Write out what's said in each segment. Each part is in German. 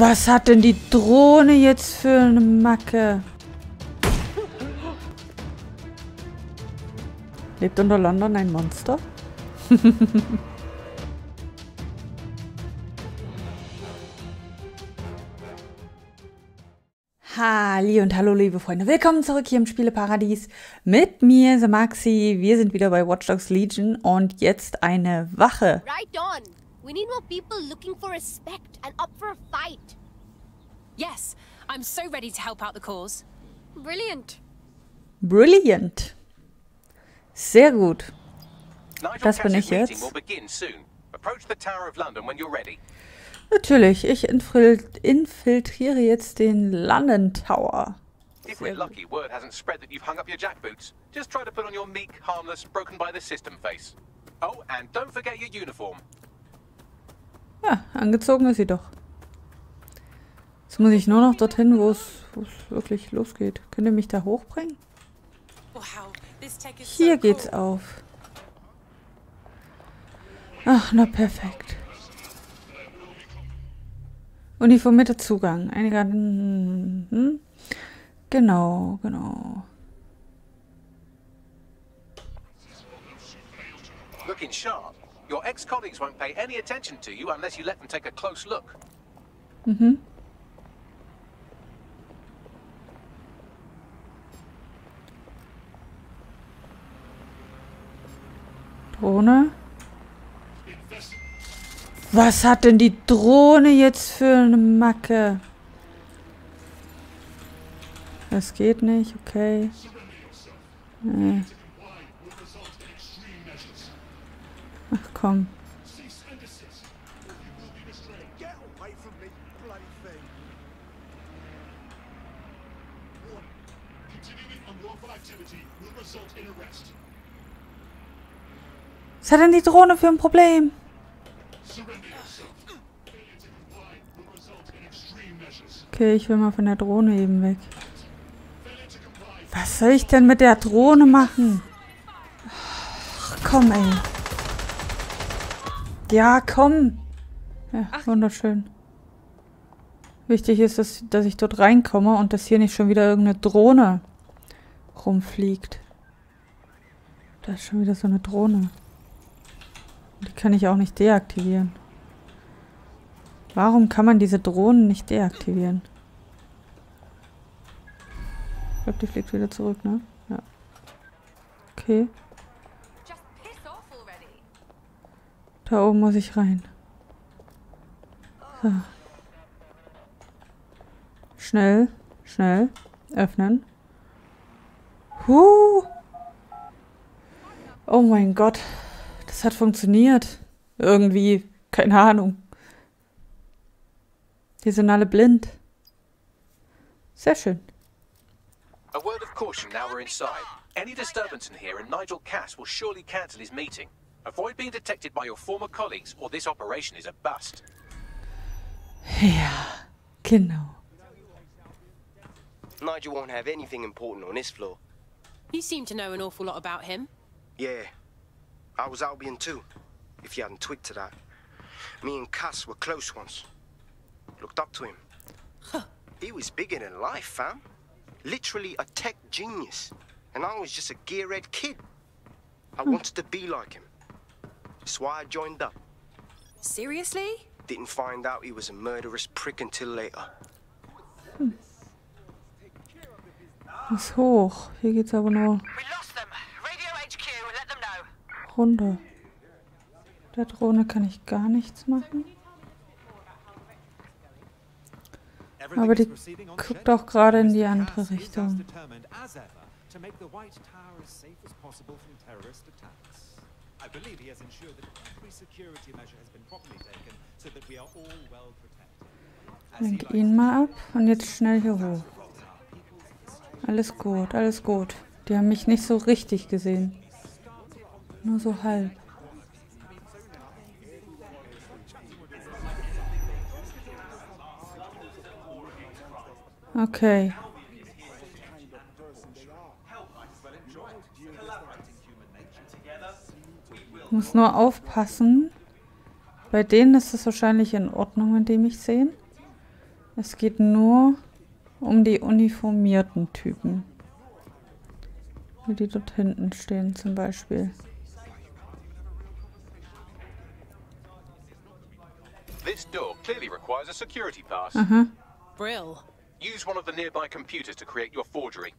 Was hat denn die Drohne jetzt für eine Macke? Lebt unter London ein Monster? Halli und hallo liebe Freunde, willkommen zurück hier im Spieleparadies mit mir, Semaxi. Wir sind wieder bei Watch Dogs Legion und jetzt eine Wache. Right on. We need more people looking for respect and up for a fight. Yes, I'm so ready to help out the cause. Brilliant. Brilliant. Sehr gut. Das bin ich jetzt. Natürlich, ich infiltriere jetzt den London Tower. Sehr gut. Ja, angezogen ist sie doch. Jetzt muss ich nur noch dorthin, wo es wirklich losgeht. Könnt ihr mich da hochbringen? Hier geht's auf. Ach, na perfekt. Uniformierter Zugang. Einiger. Genau, genau. Looking sharp. Your ex-colleagues won't pay any attention to you unless you let them take a close look. Mhm. Drohne. Was hat denn die Drohne jetzt für eine Macke? Das geht nicht, okay. Nee. Ach komm. Was hat denn die Drohne für ein Problem? Okay, ich will mal von der Drohne eben weg. Was soll ich denn mit der Drohne machen? Ach, komm, ey. Ja, komm. Ja, wunderschön. Wichtig ist, dass ich dort reinkomme und dass hier nicht schon wieder irgendeine Drohne rumfliegt. Da ist schon wieder so eine Drohne. Die kann ich auch nicht deaktivieren. Warum kann man diese Drohnen nicht deaktivieren? Ich glaube, die fliegt wieder zurück, ne? Ja. Okay. Da oben muss ich rein. So. Schnell, schnell. Öffnen. Huh! Oh mein Gott. Das hat funktioniert. Irgendwie. Keine Ahnung. Die sind alle blind. Sehr schön. A word of caution now we're inside. Any disturbance in here and Nigel Cass will surely cancel his meeting. Avoid being detected by your former colleagues or this operation is a bust. Ja, genau. Nigel won't have anything important on this floor. You seem to know an awful lot about him. Yeah. I was Albion too, if you hadn't twigged to that. Me and Cass were close once. Looked up to him. Huh. He was bigger than life, fam. Literally a tech genius. And I was just a gearhead kid. I wanted to be like him. That's why I joined up. Seriously? Didn't find out he was a murderous prick until later. Ist hoch. Hier geht's aber nur. Runde. Der Drohne kann ich gar nichts machen. Aber die guckt auch gerade in die andere Richtung. Lenk ihn mal ab und jetzt schnell hier hoch. Alles gut, alles gut. Die haben mich nicht so richtig gesehen. Nur so halb. Okay. Ich muss nur aufpassen. Bei denen ist es wahrscheinlich in Ordnung, wenn die mich sehen. Es geht nur um die uniformierten Typen. Die dort hinten stehen zum Beispiel. This door clearly requires a security pass. Brill. Use one of the nearby computers to create your forgery.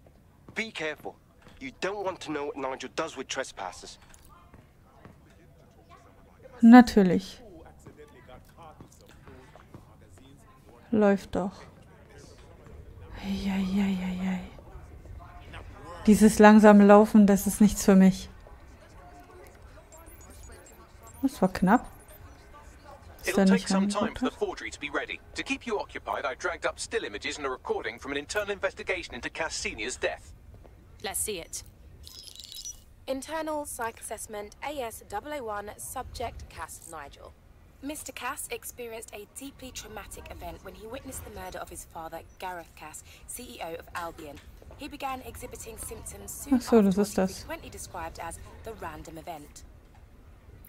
Be careful. You don't want to know what Nigel does with trespassers. Natürlich. Läuft doch. Eieieiei. Dieses langsame Laufen, das ist nichts für mich. Das war knapp. Ist da nicht reingeguckt hat? Let's see it. Internal Psych Assessment AS001 Subject Cass Nigel. Mr. Cass experienced a deeply traumatic event when he witnessed the murder of his father, Gareth Cass, CEO of Albion. He began exhibiting symptoms soon after what is frequently described as the random event.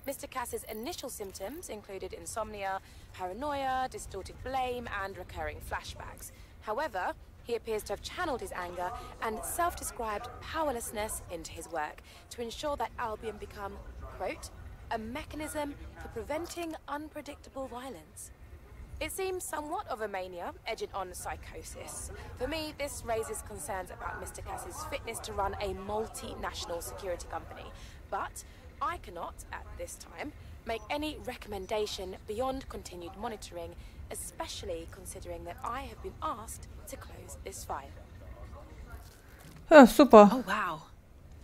Mr. Cass's initial symptoms included insomnia, paranoia, distorted blame, and recurring flashbacks. However, he appears to have channeled his anger and self-described powerlessness into his work to ensure that Albion become, quote, a mechanism for preventing unpredictable violence. It seems somewhat of a mania, edging on psychosis. For me, this raises concerns about Mr. Cass's fitness to run a multinational security company, but I cannot, at this time, make any recommendation beyond continued monitoring, especially considering that I have been asked to close this file. Oh, super. Oh, wow.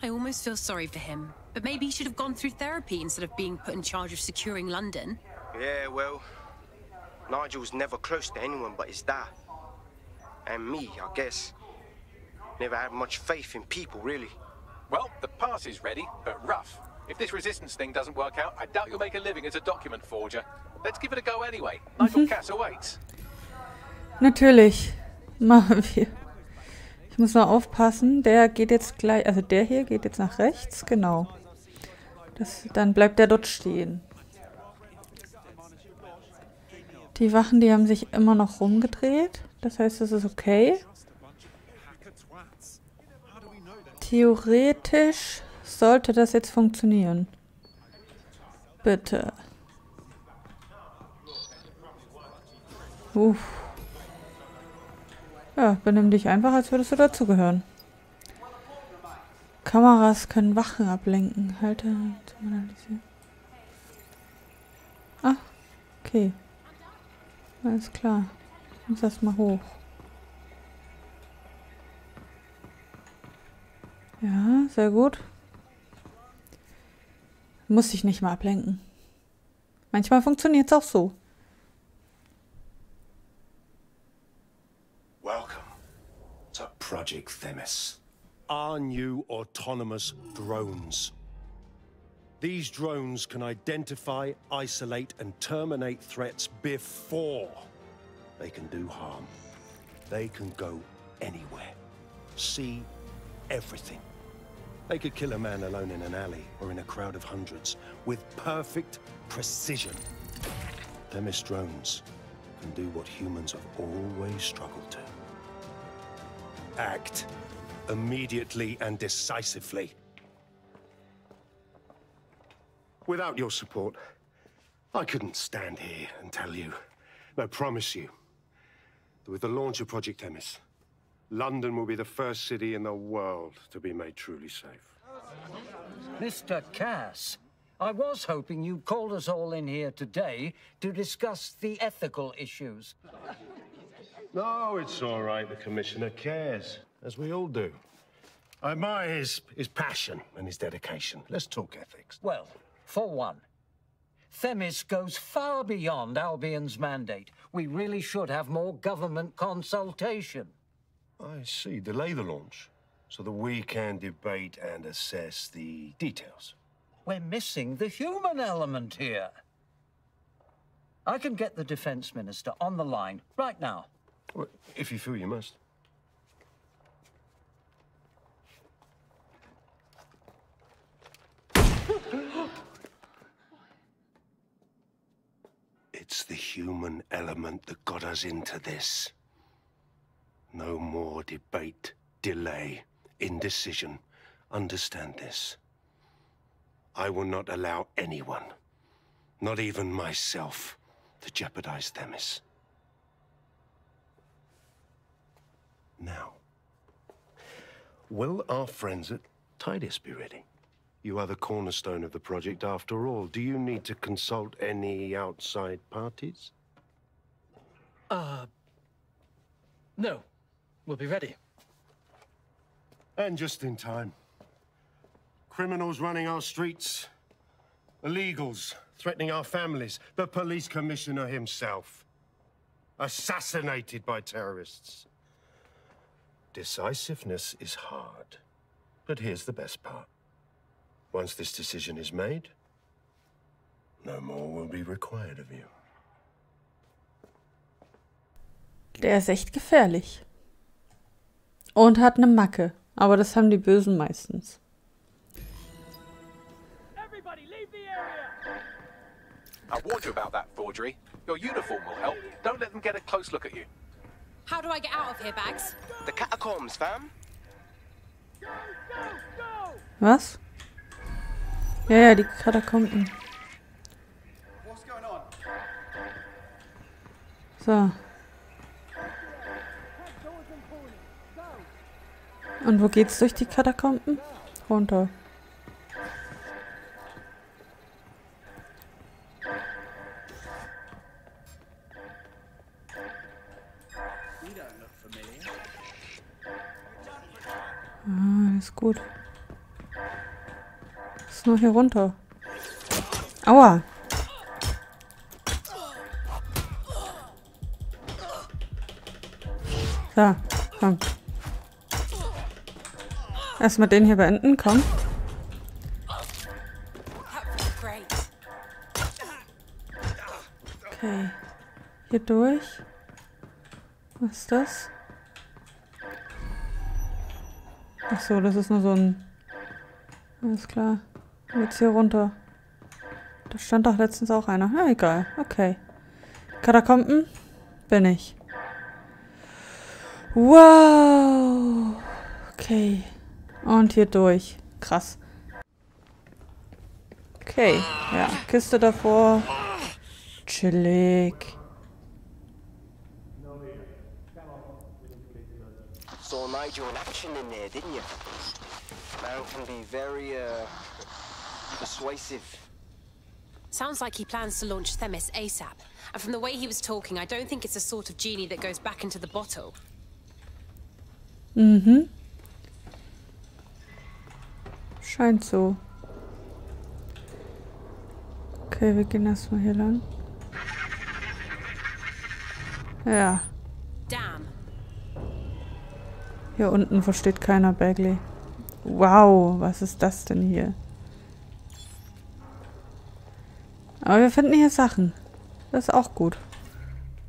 I almost feel sorry for him. But maybe he should have gone through therapy instead of being put in charge of securing London. Yeah, well, Nigel's never close to anyone but his dad. And me, I guess. Never had much faith in people, really. Well, the pass is ready, but rough. If this resistance thing doesn't work out, I doubt you'll make a living as a document forger. Let's give it a go anyway. Nigel Cass awaits. Natürlich. Machen wir. Ich muss noch aufpassen. Der geht jetzt gleich, also der hier geht jetzt nach rechts, genau. Das, dann bleibt der dort stehen. Die Wachen, die haben sich immer noch rumgedreht. Das heißt, das ist okay. Theoretisch sollte das jetzt funktionieren. Bitte. Uff. Ja, benimm dich einfach, als würdest du dazugehören. Kameras können Wachen ablenken. Halte zum Analysieren. Ah, okay. Alles klar. Ich muss das mal hoch. Ja, sehr gut. Muss ich nicht mal ablenken. Manchmal funktioniert es auch so. Welcome to Project Themis. Our new autonomous drones. These drones can identify, isolate and terminate threats before they can do harm. They can go anywhere. See everything. They could kill a man alone in an alley or in a crowd of hundreds with perfect precision. Themis drones can do what humans have always struggled to. Act immediately and decisively. Without your support, I couldn't stand here and tell you, no, promise you, that with the launch of Project Themis, London will be the first city in the world to be made truly safe. Mr. Cass, I was hoping you called us all in here today to discuss the ethical issues. No, it's all right. The Commissioner cares, as we all do. I admire his passion and his dedication. Let's talk ethics. Well, for one, Themis goes far beyond Albion's mandate. We really should have more government consultation. I see. Delay the launch so that we can debate and assess the details. We're missing the human element here. I can get the Defense Minister on the line right now. Well, if you feel you must. It's the human element that got us into this. No more debate, delay, indecision. Understand this. I will not allow anyone, not even myself, to jeopardize Themis. Now, will our friends at Titus be ready? You are the cornerstone of the project after all. Do you need to consult any outside parties? No. We'll be ready. And just in time. Criminals running our streets. Illegals threatening our families. The police commissioner himself. Assassinated by terrorists. Decisiveness is hard. But here's the best part. Once this decision is made, no more will be required of you. Der ist echt gefährlich. Und hat eine Macke. Aber das haben die Bösen meistens. Everybody leave the area. I warned you about that forgery. Your uniform will help. Don't let them get a close look at you. How do I get out of here, Bags? The catacombs, fam. Go, go, go. Was? Ja, ja, die Katakomben. So. Und wo geht's durch die Katakomben? Runter. Ah, ist gut. Nur hier runter. Aua. So, komm. Erstmal den hier beenden, komm. Okay. Hier durch. Was ist das? Ach so, das ist nur so ein... Alles klar. Jetzt hier runter. Da stand doch letztens auch einer. Ja, egal. Okay. Katakomben bin ich. Wow. Okay. Und hier durch. Krass. Okay. Ja, Kiste davor. Chillig. So Nigel in action in there, didn't you? Man can be very, persuasive. Sounds like he plans to launch Themis ASAP. And from the way he was talking, I don't think it's the sort of genie that goes back into the bottle. Mhm. Scheint so. Okay, wir gehen erstmal hier lang. Ja. Damn. Hier unten versteht keiner Bagley. Wow, was ist das denn hier? Aber wir finden hier Sachen. Das ist auch gut.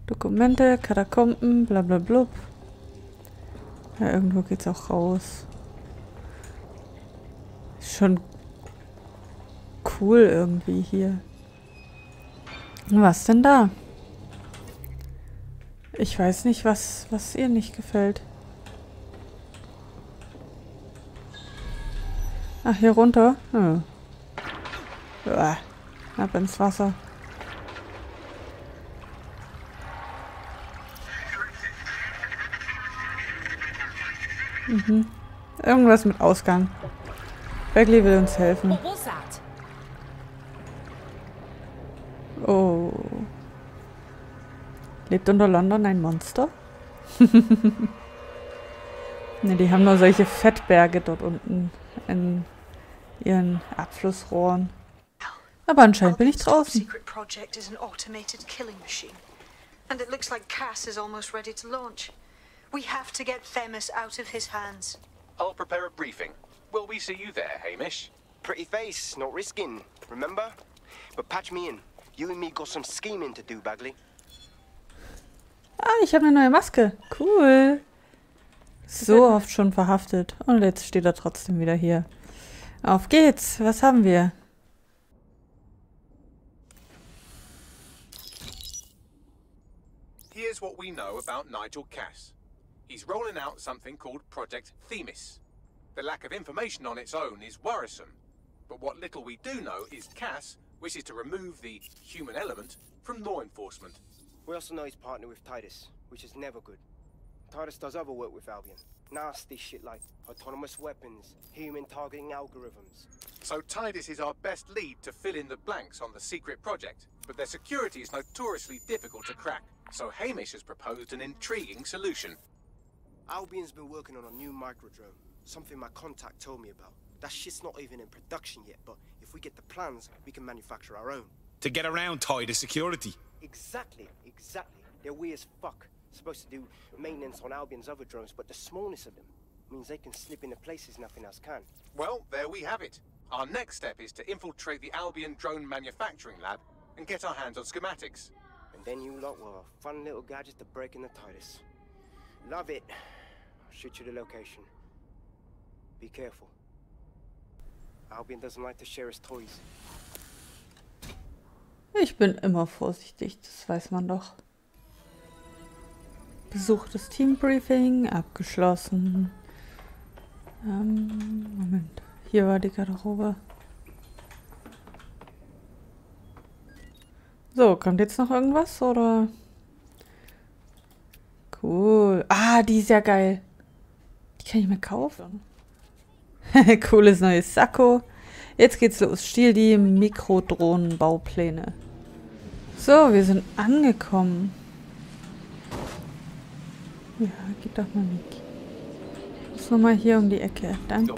Dokumente, Katakomben, blablabla. Ja, irgendwo geht's auch raus. Ist schon cool irgendwie hier. Was denn da? Ich weiß nicht, was ihr nicht gefällt. Ach, hier runter? Hm. Uah. Ab ins Wasser. Mhm. Irgendwas mit Ausgang. Bagley will uns helfen. Oh. Lebt unter London ein Monster? Ne, die haben nur solche Fettberge dort unten in ihren Abflussrohren. Aber anscheinend bin ich draußen. Secret project is an automated killing machine, and it looks like Cass is almost ready to launch. We have to get Themis out of his hands. I'll prepare a briefing. Will we see you there, Hamish? Pretty face, not risking. Remember? But patch me in. You and me got some scheming to do, Bagley. Ah, ich habe eine neue Maske. Cool. So oft schon verhaftet und jetzt steht er trotzdem wieder hier. Auf geht's. Was haben wir? here's what we know about Nigel Cass. He's rolling out something called Project Themis. The lack of information on its own is worrisome, but what little we do know is Cass wishes to remove the human element from law enforcement. We also know he's partnered with Titus, which is never good. Titus does other work with Albion. Nasty shit like autonomous weapons, human targeting algorithms. So Titus is our best lead to fill in the blanks on the secret project, but their security is notoriously difficult to crack, so Hamish has proposed an intriguing solution. Albion's been working on a new microdrome. Something my contact told me about. That shit's not even in production yet, but if we get the plans, we can manufacture our own. To get around Titus security. Exactly. They're weird as fuck. Supposed to do maintenance on Albion's other drones, but the smallness of them means they can slip into places nothing else can. Well, there we have it. Our next step is to infiltrate the Albion drone manufacturing lab and get our hands on schematics. And then you lot will have a fun little gadget to break into Titus. Love it. I'll shoot you the location. Be careful. Albion doesn't like to share his toys. Ich bin immer vorsichtig, das weiß man doch. Besuch des Teambriefing abgeschlossen. Moment, hier war die Garderobe. So, kommt jetzt noch irgendwas oder? Cool. Ah, die ist ja geil. Die kann ich mir kaufen. Cooles neues Sakko. Jetzt geht's los. Stehl die Mikrodrohnenbaupläne. So, wir sind angekommen. Ja, geht doch mal weg. Ich muss nochmal hier um die Ecke. Danke.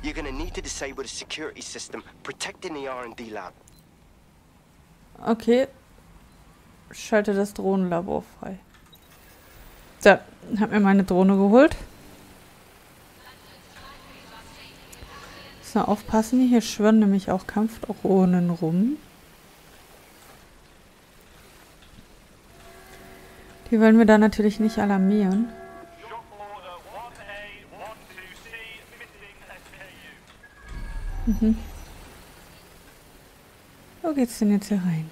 Mhm. Okay. Schalte das Drohnenlabor frei. So, hab mir meine Drohne geholt. Muss nur aufpassen, hier schwirren nämlich auch Kampfdrohnen rum. Die wollen wir da natürlich nicht alarmieren. Mhm. Wo geht's denn jetzt hier rein?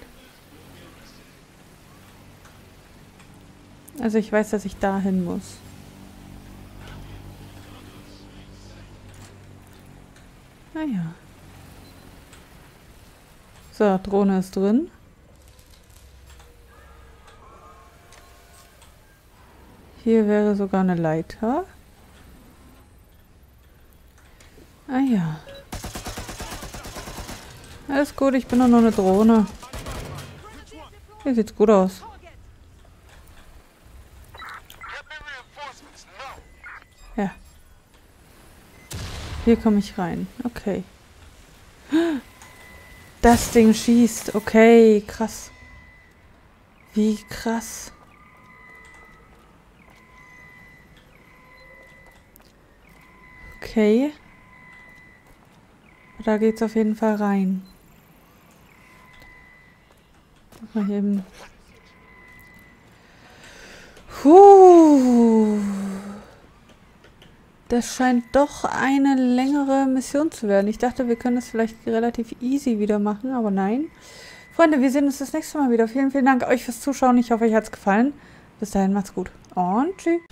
Also ich weiß, dass ich da hin muss. Naja. So, Drohne ist drin. Hier wäre sogar eine Leiter. Ah ja. Alles gut, ich bin doch nur eine Drohne. Hier sieht's gut aus. Ja. Hier komme ich rein. Okay. Das Ding schießt. Okay, krass. Wie krass. Okay. Da geht's auf jeden Fall rein. Mal eben. Puh. Das scheint doch eine längere Mission zu werden. Ich dachte, wir können das vielleicht relativ easy wieder machen, aber nein. Freunde, wir sehen uns das nächste Mal wieder. Vielen, vielen Dank euch fürs Zuschauen. Ich hoffe, euch hat's gefallen. Bis dahin, macht's gut und tschüss.